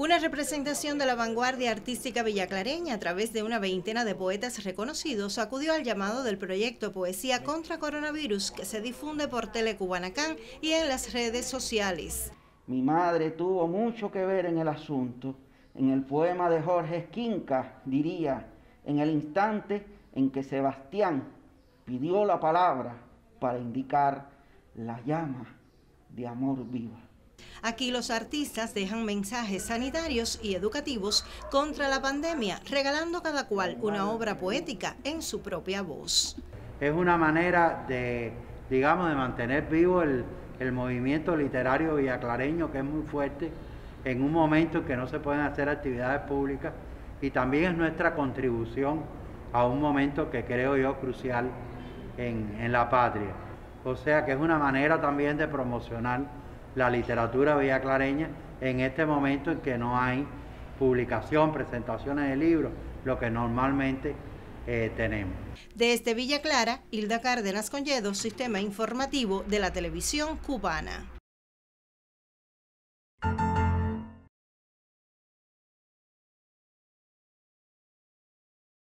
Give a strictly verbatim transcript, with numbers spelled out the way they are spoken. Una representación de la vanguardia artística villaclareña a través de una veintena de poetas reconocidos acudió al llamado del proyecto Poesía contra Coronavirus, que se difunde por Telecubanacán y en las redes sociales. Mi madre tuvo mucho que ver en el asunto. En el poema de Jorge Esquinca diría: en el instante en que Sebastián pidió la palabra para indicar la llama de amor viva. Aquí los artistas dejan mensajes sanitarios y educativos contra la pandemia, regalando cada cual una obra poética en su propia voz. Es una manera de, digamos, de mantener vivo el, el movimiento literario villaclareño, que es muy fuerte en un momento en que no se pueden hacer actividades públicas, y también es nuestra contribución a un momento que creo yo crucial en, en la patria. O sea que es una manera también de promocionar la literatura villaclareña en este momento en que no hay publicación, presentaciones de libros, lo que normalmente eh, tenemos. Desde Villa Clara, Hilda Cárdenas Conlledo, Sistema Informativo de la Televisión Cubana.